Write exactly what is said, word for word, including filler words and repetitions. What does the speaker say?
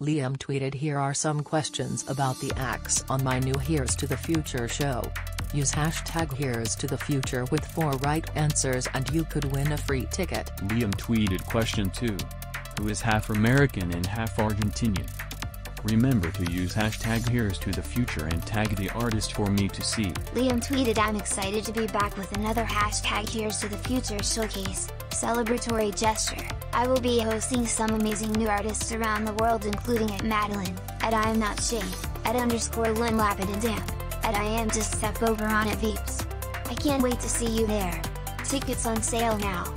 Liam tweeted, "Here are some questions about the axe on my new Here's to the Future show. Use hashtag Here's to the Future with four right answers and you could win a free ticket." Liam tweeted question two. Who is half American and half Argentinian? Remember to use hashtag Here's to the Future and tag the artist for me to see. Liam tweeted, "I'm excited to be back with another hashtag Here's to the Future showcase, celebratory gesture. I will be hosting some amazing new artists around the world, including at Madeline, at I Am Not Shade, at underscore Lynn Lapid and Damp, at I Am Just Step Over On at Veeps. I can't wait to see you there. Tickets on sale now."